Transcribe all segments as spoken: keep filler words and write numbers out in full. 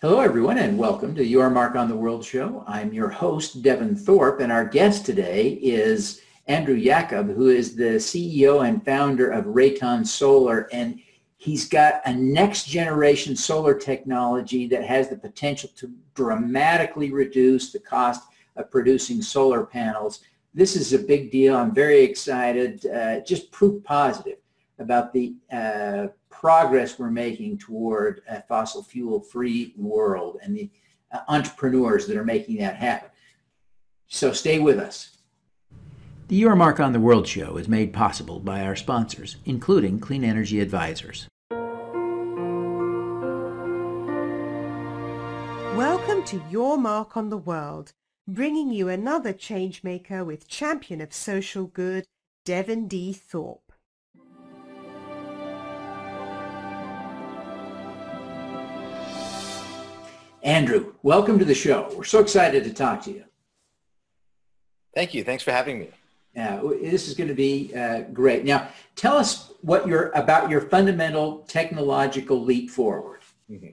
Hello everyone and welcome to Your Mark on the World show. I'm your host Devin Thorpe and our guest today is Andrew Yakub, who is the C E O and founder of Rayton Solar, and he's got a next generation solar technology that has the potential to dramatically reduce the cost of producing solar panels. This is a big deal. I'm very excited, uh, just proof positive about the uh, progress we're making toward a fossil fuel free world and the uh, entrepreneurs that are making that happen. So stay with us. The Your Mark on the World show is made possible by our sponsors, including Clean Energy Advisors. Welcome to Your Mark on the World, bringing you another changemaker with champion of social good, Devin D. Thorpe. Andrew, welcome to the show. We're so excited to talk to you. Thank you. Thanks for having me. Yeah, this is going to be uh, great. Now, tell us what you're about your fundamental technological leap forward. Mm-hmm.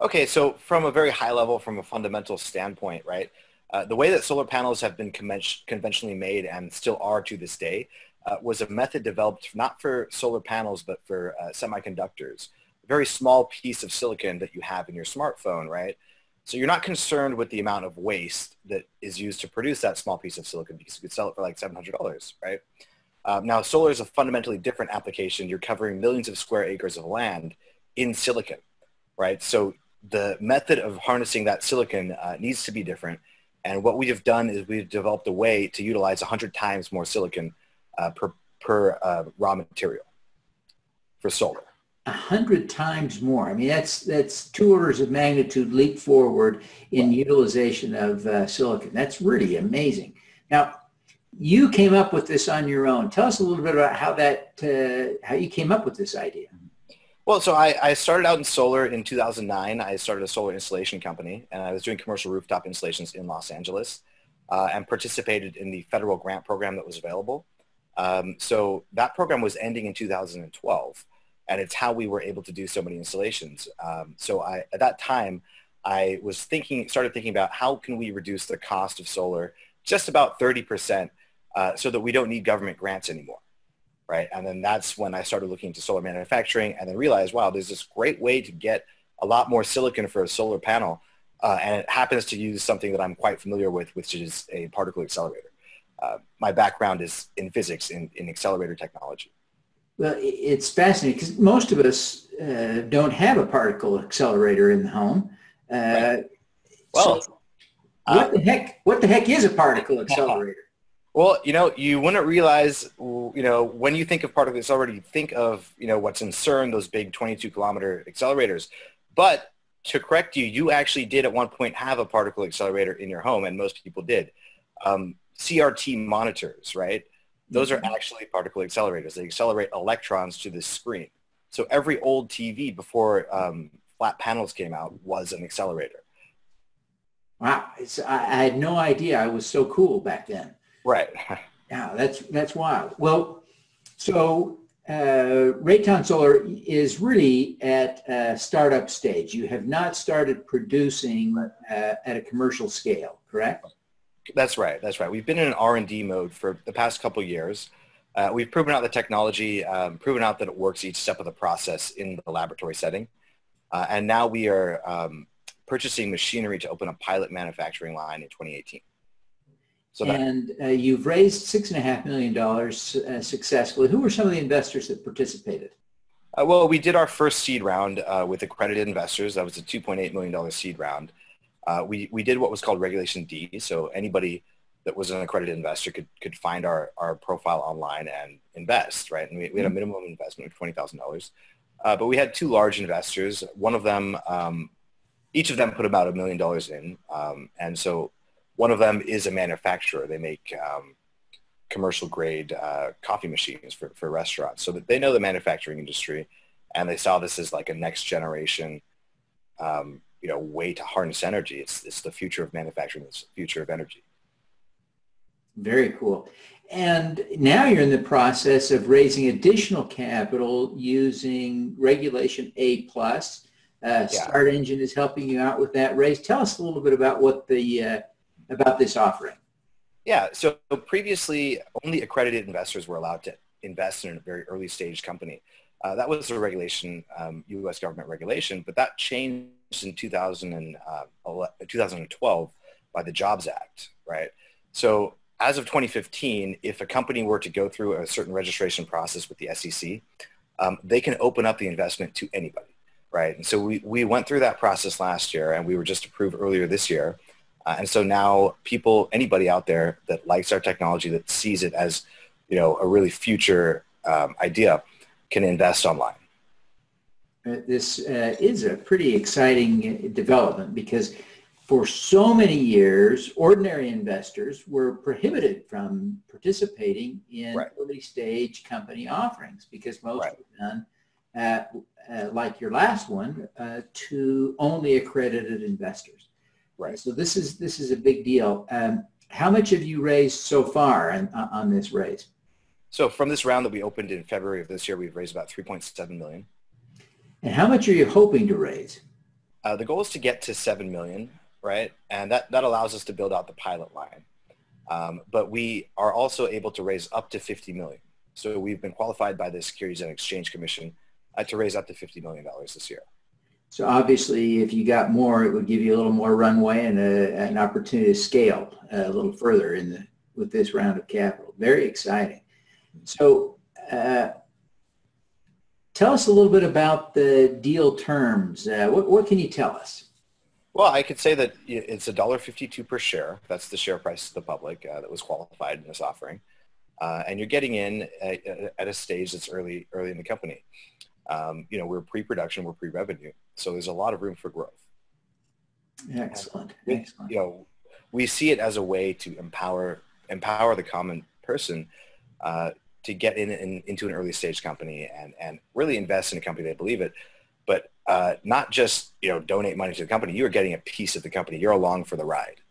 Okay, so from a very high level, from a fundamental standpoint, right, uh, the way that solar panels have been conventionally made and still are to this day uh, was a method developed not for solar panels but for uh, semiconductors. Very small piece of silicon that you have in your smartphone, right? So you're not concerned with the amount of waste that is used to produce that small piece of silicon because you could sell it for like seven hundred dollars, right? Um, now, solar is a fundamentally different application. You're covering millions of square acres of land in silicon, right? So the method of harnessing that silicon uh, needs to be different. And what we have done is we've developed a way to utilize one hundred times more silicon uh, per, per uh, raw material for solar. A hundred times more. I mean, that's that's two orders of magnitude leap forward in utilization of uh, silicon. That's really amazing. Now, you came up with this on your own. Tell us a little bit about how that uh, how you came up with this idea. Well, so I, I started out in solar in two thousand nine. I started a solar installation company, and I was doing commercial rooftop installations in Los Angeles, uh, and participated in the federal grant program that was available. Um, so that program was ending in two thousand twelve. And it's how we were able to do so many installations. Um, so I, at that time, I was thinking, started thinking about how can we reduce the cost of solar just about thirty percent uh, so that we don't need government grants anymore, right? And then that's when I started looking into solar manufacturing and then realized, wow, there's this great way to get a lot more silicon for a solar panel. Uh, and it happens to use something that I'm quite familiar with, which is a particle accelerator. Uh, my background is in physics, in, in accelerator technology. Well, it's fascinating because most of us uh, don't have a particle accelerator in the home. Uh, right. Well, so what uh, the heck? What the heck is a particle accelerator? Well, you know, you wouldn't realize, you know, when you think of particle accelerator, you think of, you know, what's in CERN, those big twenty-two kilometer accelerators. But to correct you, you actually did at one point have a particle accelerator in your home, and most people did. Um, C R T monitors, right? Those are actually particle accelerators. They accelerate electrons to this screen. So every old T V before um, flat panels came out was an accelerator. Wow, it's, I, I had no idea I was so cool back then. Right. Yeah, that's that's wild. Well, so uh, Rayton Solar is really at a startup stage. You have not started producing uh, at a commercial scale, correct? That's right. That's right. We've been in an R and D mode for the past couple of years. Uh, we've proven out the technology, um, proven out that it works each step of the process in the laboratory setting. Uh, and now we are um, purchasing machinery to open a pilot manufacturing line in twenty eighteen. So that, and uh, you've raised six and a half million dollars uh, successfully. Who were some of the investors that participated? Uh, well, we did our first seed round uh, with accredited investors. That was a two point eight million dollar seed round. Uh, we, we did what was called Regulation D, so anybody that was an accredited investor could, could find our, our profile online and invest, right? And we, we had a minimum investment of twenty thousand dollars. Uh, but we had two large investors. One of them, um, each of them put about a million dollars in. Um, and so one of them is a manufacturer. They make um, commercial grade uh, coffee machines for, for restaurants. So that they know the manufacturing industry, and they saw this as like a next generation um you know, way to harness energy. It's, it's the future of manufacturing, it's the future of energy. Very cool. And now you're in the process of raising additional capital using Regulation A plus Uh, yeah. StartEngine is helping you out with that. Ray, tell us a little bit about what the uh, about this offering. Yeah. So previously, only accredited investors were allowed to invest in a very early stage company. Uh, that was a regulation, um, U S government regulation, but that changed in two thousand and, uh, two thousand twelve by the JOBS Act, right? So as of twenty fifteen, if a company were to go through a certain registration process with the S E C, um, they can open up the investment to anybody, right? And so we, we went through that process last year, and we were just approved earlier this year. Uh, and so now people, anybody out there that likes our technology, that sees it as, you know, a really future um, idea, can invest online. This uh, is a pretty exciting development, because for so many years, ordinary investors were prohibited from participating in right. early stage company offerings, because most right. were done, uh, uh, like your last one, uh, to only accredited investors. Right. So this is this is a big deal. Um, how much have you raised so far on, on this raise? So from this round that we opened in February of this year, we've raised about three point seven million dollars. And how much are you hoping to raise? Uh, the goal is to get to seven million dollars, right? And that, that allows us to build out the pilot line. Um, but we are also able to raise up to fifty million dollars. So we've been qualified by the Securities and Exchange Commission uh, to raise up to fifty million dollars this year. So obviously, if you got more, it would give you a little more runway and a, an opportunity to scale a little further in the, with this round of capital. Very exciting. So uh, tell us a little bit about the deal terms. Uh, what, what can you tell us? Well, I could say that it's one dollar fifty-two per share. That's the share price to the public uh, that was qualified in this offering. Uh, and you're getting in at, at a stage that's early early in the company. Um, you know, we're pre-production, we're pre-revenue. So there's a lot of room for growth. Excellent. And, Excellent. You know, we see it as a way to empower, empower the common person Uh, to get in, in into an early stage company and, and really invest in a company they believe it, but uh, not just, you know, donate money to the company. You are getting a piece of the company. You're along for the ride.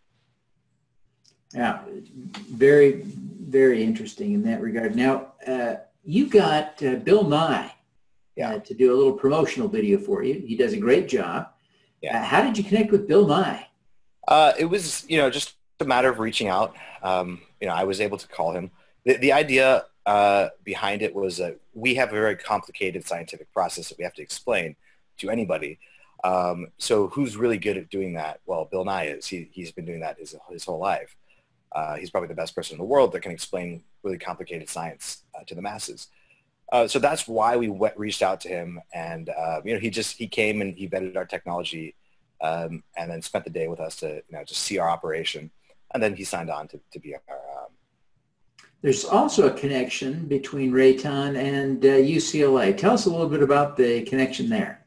Yeah, very, very interesting in that regard. Now, uh, you got uh, Bill Nye yeah. uh, to do a little promotional video for you. He does a great job. Yeah. Uh, how did you connect with Bill Nye? Uh, it was, you know, just a matter of reaching out. Um, you know, I was able to call him. The, the idea uh, behind it was that we have a very complicated scientific process that we have to explain to anybody. Um, so who's really good at doing that? Well, Bill Nye is. He, he's been doing that his, his whole life. Uh, he's probably the best person in the world that can explain really complicated science uh, to the masses. Uh, so that's why we went, reached out to him. And, uh, you know, he just, he came and he vetted our technology um, and then spent the day with us to, you know, just see our operation. And then he signed on to, to be our um, There's also a connection between Rayton and uh, U C L A. Tell us a little bit about the connection there.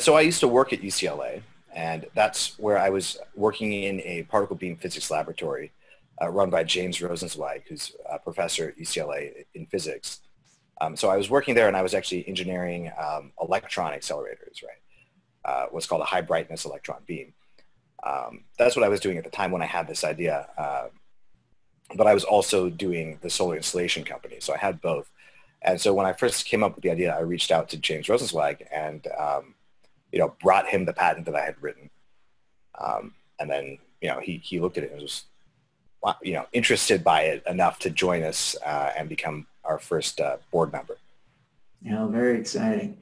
So I used to work at U C L A, and that's where I was working in a particle beam physics laboratory uh, run by James Rosenzweig, who's a professor at U C L A in physics. Um, so I was working there, and I was actually engineering um, electron accelerators, right? Uh, what's called a high brightness electron beam. Um, that's what I was doing at the time when I had this idea. Uh, But I was also doing the solar installation company, so I had both. And so when I first came up with the idea, I reached out to James Rosenzweig and, um, you know, brought him the patent that I had written. Um, and then, you know, he he looked at it and was, you know, interested by it enough to join us uh, and become our first uh, board member. Yeah, very exciting.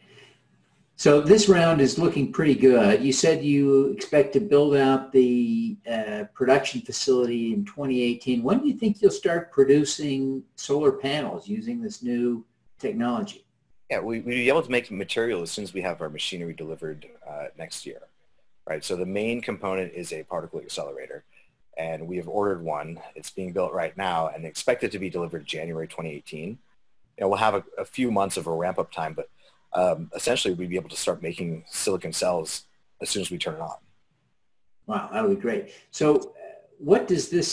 So this round is looking pretty good. You said you expect to build out the uh, production facility in twenty eighteen. When do you think you'll start producing solar panels using this new technology? Yeah, we, we'll be able to make material as soon as we have our machinery delivered uh, next year, right? So the main component is a particle accelerator, and we have ordered one. It's being built right now and expected to be delivered January twenty eighteen. And we'll have a, a few months of a ramp-up time, but Um, essentially, we'd be able to start making silicon cells as soon as we turn it on. Wow, that would be great. So uh, what does this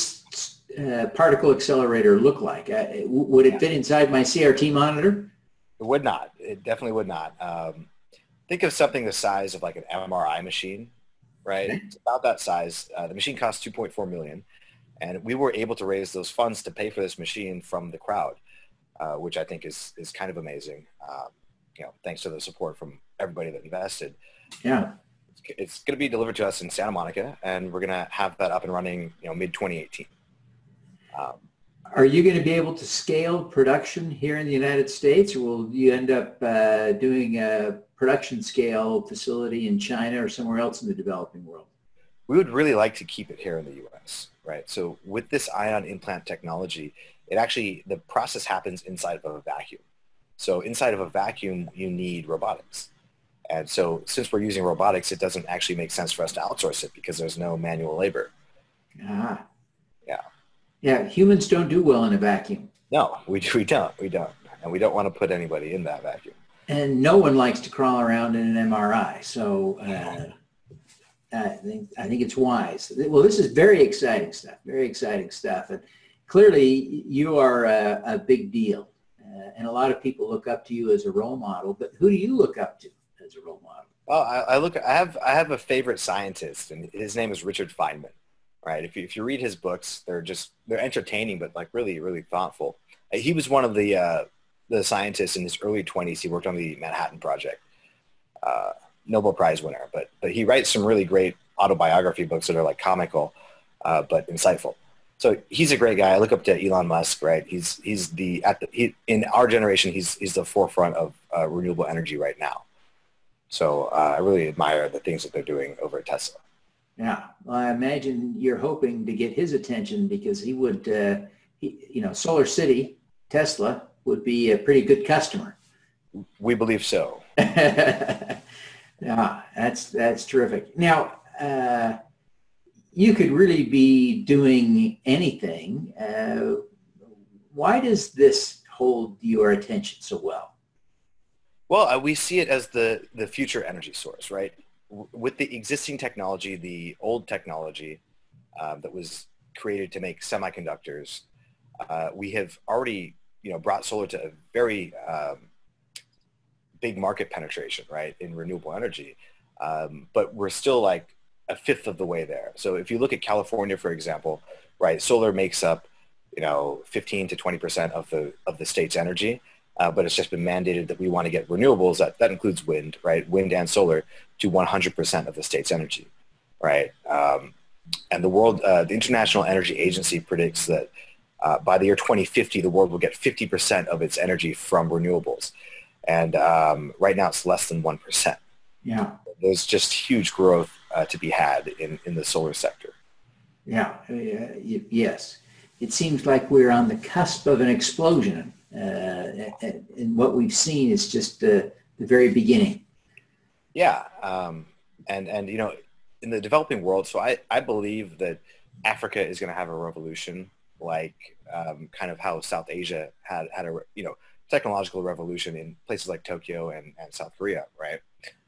uh, particle accelerator look like? Uh, would it yeah. fit inside my C R T monitor? It would not. It definitely would not. Um, think of something the size of like an M R I machine, right? Okay. It's about that size. Uh, the machine costs two point four million dollars, and we were able to raise those funds to pay for this machine from the crowd, uh, which I think is, is kind of amazing. Um, you know, thanks to the support from everybody that invested. Yeah. It's going to be delivered to us in Santa Monica, and we're going to have that up and running, you know, mid twenty eighteen. Um, Are you going to be able to scale production here in the United States, or will you end up uh, doing a production scale facility in China or somewhere else in the developing world? We would really like to keep it here in the U S, right? So with this ion implant technology, it actually, the process happens inside of a vacuum. So inside of a vacuum, you need robotics. And so since we're using robotics, it doesn't actually make sense for us to outsource it because there's no manual labor. Ah. Yeah. Yeah, humans don't do well in a vacuum. No, we, we don't. We don't. And we don't want to put anybody in that vacuum. And no one likes to crawl around in an M R I. So uh, I, think, I think it's wise. Well, this is very exciting stuff, very exciting stuff. And clearly, you are a, a big deal. Uh, and a lot of people look up to you as a role model. But who do you look up to as a role model? Well, I, I, look, I, have, I have a favorite scientist, and his name is Richard Feynman. Right. If you, if you read his books, they're just they're entertaining, but like really, really thoughtful. He was one of the uh, the scientists in his early twenties. He worked on the Manhattan Project, uh, Nobel Prize winner. But but he writes some really great autobiography books that are like comical, uh, but insightful. So he's a great guy. I look up to Elon Musk. Right. He's he's the at the he, in our generation. He's he's the forefront of uh, renewable energy right now. So uh, I really admire the things that they're doing over at Tesla. Yeah, well, I imagine you're hoping to get his attention because he would, uh, he, you know, Solar City, Tesla, would be a pretty good customer. We believe so. Yeah, that's, that's terrific. Now, uh, you could really be doing anything. Uh, why does this hold your attention so well? Well, uh, we see it as the, the future energy source, right? With the existing technology, the old technology uh, that was created to make semiconductors, uh, we have already, you know, brought solar to a very um, big market penetration, right, in renewable energy. Um, but we're still like a fifth of the way there. So if you look at California, for example, right, solar makes up, you know, fifteen to twenty percent of the of the state's energy. Uh, but it's just been mandated that we want to get renewables, that, that includes wind, right, wind and solar, to one hundred percent of the state's energy, right? Um, and the world, uh, the International Energy Agency predicts that uh, by the year twenty fifty, the world will get fifty percent of its energy from renewables. And um, right now it's less than one percent. Yeah. There's just huge growth uh, to be had in, in the solar sector. Yeah, uh, yes. It seems like we're on the cusp of an explosion. Uh, and, and what we've seen is just uh, the very beginning. Yeah, um, and, and you know, in the developing world, so I, I believe that Africa is going to have a revolution like um, kind of how South Asia had, had a, you know, technological revolution in places like Tokyo and, and South Korea, right?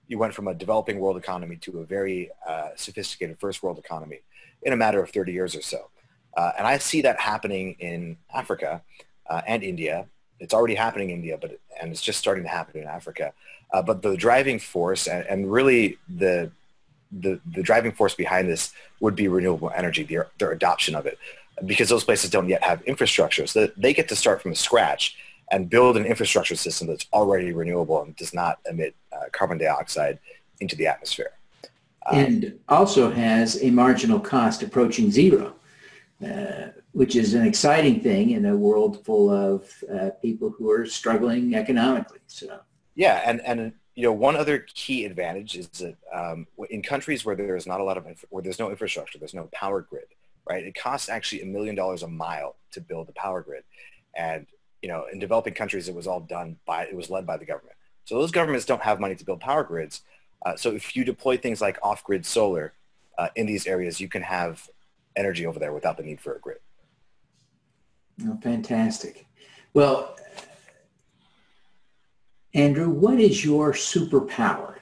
You went from a developing world economy to a very uh, sophisticated first world economy in a matter of thirty years or so. Uh, and I see that happening in Africa uh, and India. It's already happening in India, but and it's just starting to happen in Africa. Uh, but the driving force, and, and really the, the the driving force behind this would be renewable energy, their, their adoption of it, because those places don't yet have infrastructure. So they get to start from scratch and build an infrastructure system that's already renewable and does not emit uh, carbon dioxide into the atmosphere. Um, and also has a marginal cost approaching zero. Uh, which is an exciting thing in a world full of uh, people who are struggling economically. So yeah, and and you know, one other key advantage is that um, in countries where there is not a lot of where there's no infrastructure, there's no power grid, right? It costs actually a million dollars a mile to build a power grid, and you know, in developing countries, it was all done by it was led by the government. So those governments don't have money to build power grids. Uh, so if you deploy things like off-grid solar uh, in these areas, you can have energy over there without the need for a grid. Oh, fantastic. Well, Andrew, what is your superpower?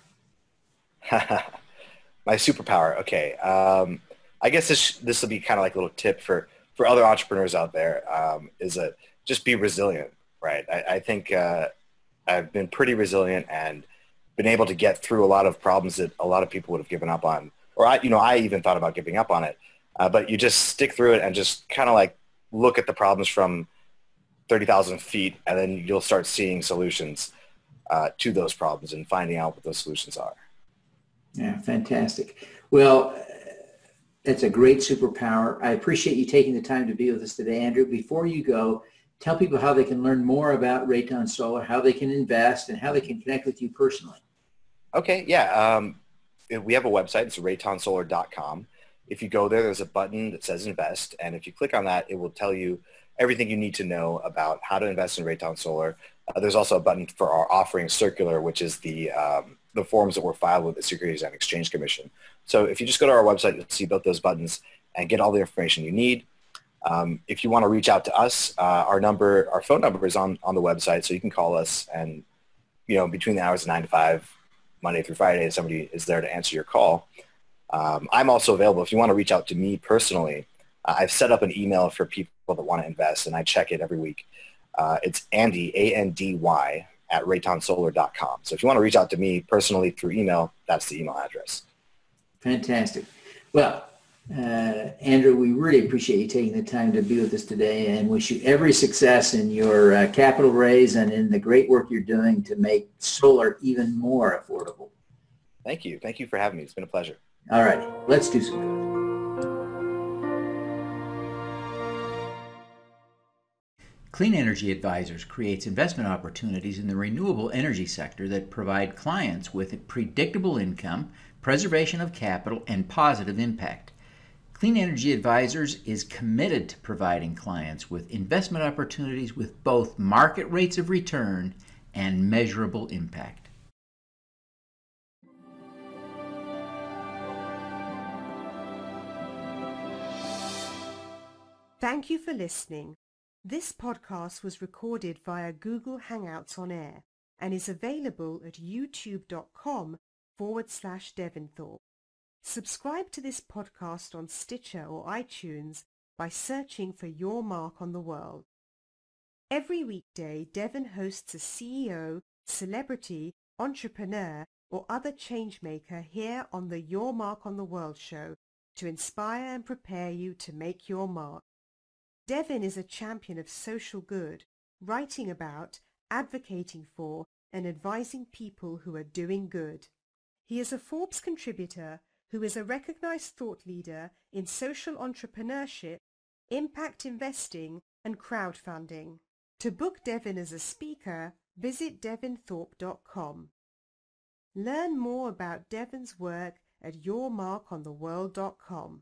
My superpower, okay. Um, I guess this this will be kind of like a little tip for, for other entrepreneurs out there, um, is that just be resilient, right? I, I think uh, I've been pretty resilient and been able to get through a lot of problems that a lot of people would have given up on, or I, you know, I even thought about giving up on it. Uh, but you just stick through it and just kind of like look at the problems from thirty thousand feet, and then you'll start seeing solutions uh, to those problems and finding out what those solutions are. Yeah, fantastic. Well, that's a great superpower. I appreciate you taking the time to be with us today, Andrew. Before you go, tell people how they can learn more about Rayton Solar, how they can invest, and how they can connect with you personally. Okay, yeah. Um, we have a website. It's rayton solar dot com. If you go there, there's a button that says Invest, and if you click on that, it will tell you everything you need to know about how to invest in Rayton Solar. Uh, there's also a button for our offering circular, which is the um, the forms that were filed with the Securities and Exchange Commission. So if you just go to our website, you'll see both those buttons and get all the information you need. Um, if you want to reach out to us, uh, our number, our phone number is on, on the website, so you can call us, and you know, between the hours of nine to five, Monday through Friday, somebody is there to answer your call. Um, I'm also available if you want to reach out to me personally. Uh, I've set up an email for people that want to invest, and I check it every week. Uh, it's Andy, A N D Y, at rayton solar dot com. So if you want to reach out to me personally through email, that's the email address. Fantastic. Well, uh, Andrew, we really appreciate you taking the time to be with us today, and wish you every success in your uh, capital raise and in the great work you're doing to make solar even more affordable. Thank you. Thank you for having me. It's been a pleasure. All right. Let's do some good. Clean Energy Advisors creates investment opportunities in the renewable energy sector that provide clients with predictable income, preservation of capital, and positive impact. Clean Energy Advisors is committed to providing clients with investment opportunities with both market rates of return and measurable impact. Thank you for listening. This podcast was recorded via Google Hangouts on Air and is available at youtube.com forward slash Devin Thorpe. Subscribe to this podcast on Stitcher or iTunes by searching for Your Mark on the World. Every weekday, Devin hosts a C E O, celebrity, entrepreneur, or other changemaker here on the Your Mark on the World show to inspire and prepare you to make your mark. Devin is a champion of social good, writing about, advocating for, and advising people who are doing good. He is a Forbes contributor who is a recognized thought leader in social entrepreneurship, impact investing, and crowdfunding. To book Devin as a speaker, visit devin thorpe dot com. Learn more about Devin's work at your mark on the world dot com.